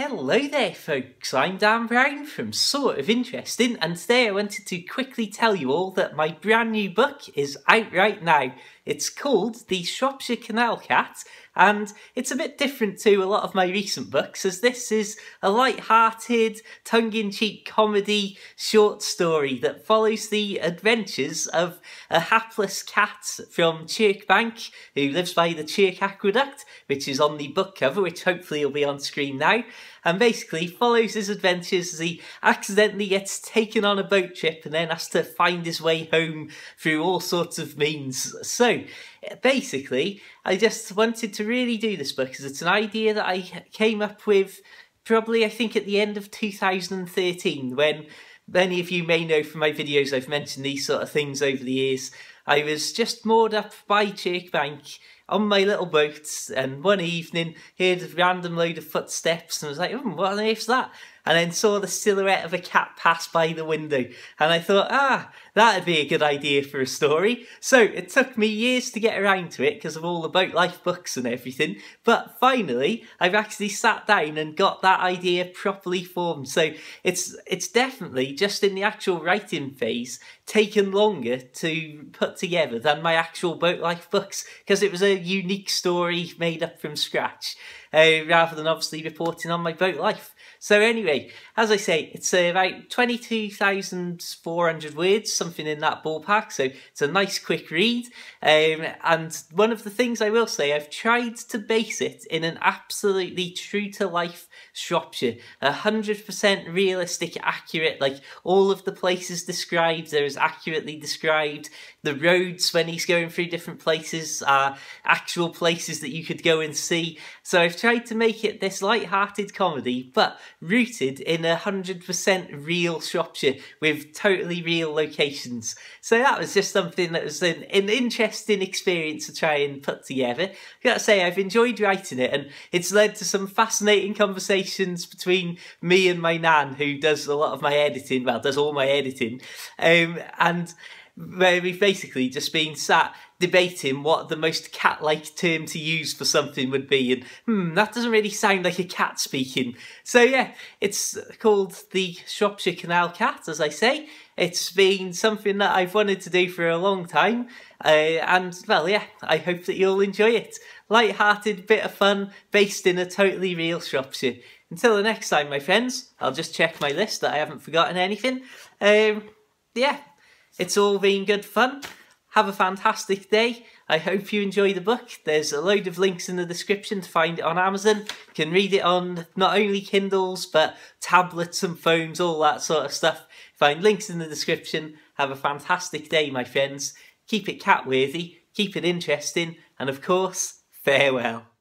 Hello there folks, I'm Dan Brown from Sort of Interesting, and today I wanted to quickly tell you all that my brand new book is out right now. It's called The Shropshire Canal Cat, and it's a bit different to a lot of my recent books, as this is a light-hearted, tongue-in-cheek comedy short story that follows the adventures of a hapless cat from Chirk Bank who lives by the Chirk Aqueduct, which is on the book cover, which hopefully will be on screen now. And basically follows his adventures as he accidentally gets taken on a boat trip and then has to find his way home through all sorts of means. So, basically, I just wanted to really do this book because it's an idea that I came up with probably, I think, at the end of 2013, when many of you may know from my videos I've mentioned these sort of things over the years. I was just moored up by Chirk Bank on my little boat, and one evening heard a random load of footsteps and was like, what on earth's that? And then saw the silhouette of a cat pass by the window, and I thought, that'd be a good idea for a story. So it took me years to get around to it because of all the boat life books and everything, but finally I've actually sat down and got that idea properly formed. So it's definitely, just in the actual writing phase, taken longer to put together than my actual boat life books because it was a unique story made up from scratch, rather than obviously reporting on my boat life. So anyway, as I say, it's about 22,400 words, something in that ballpark, so it's a nice quick read. And one of the things I will say, I've tried to base it in an absolutely true-to-life Shropshire, 100% realistic, accurate, like all of the places described are as accurately described. The roads when he's going through different places are actual places that you could go and see. So I've tried to make it this light-hearted comedy, but rooted in 100% real Shropshire with totally real locations. So that was just something that was an interesting experience to try and put together. I've got to say, I've enjoyed writing it, and it's led to some fascinating conversations between me and my nan, who does a lot of my editing, well, does all my editing, and where we've basically just been sat debating what the most cat-like term to use for something would be, and that doesn't really sound like a cat speaking. So yeah, it's called The Shropshire Canal Cat, as I say. It's been something that I've wanted to do for a long time, and well, yeah, I hope that you'll enjoy it. Light-hearted, bit of fun, based in a totally real Shropshire. Until the next time, my friends, I'll just check my list that I haven't forgotten anything. Yeah. It's all been good fun. Have a fantastic day. I hope you enjoy the book. There's a load of links in the description to find it on Amazon. You can read it on not only Kindles, but tablets and phones, all that sort of stuff. Find links in the description. Have a fantastic day, my friends. Keep it cat-worthy, keep it interesting, and of course, farewell.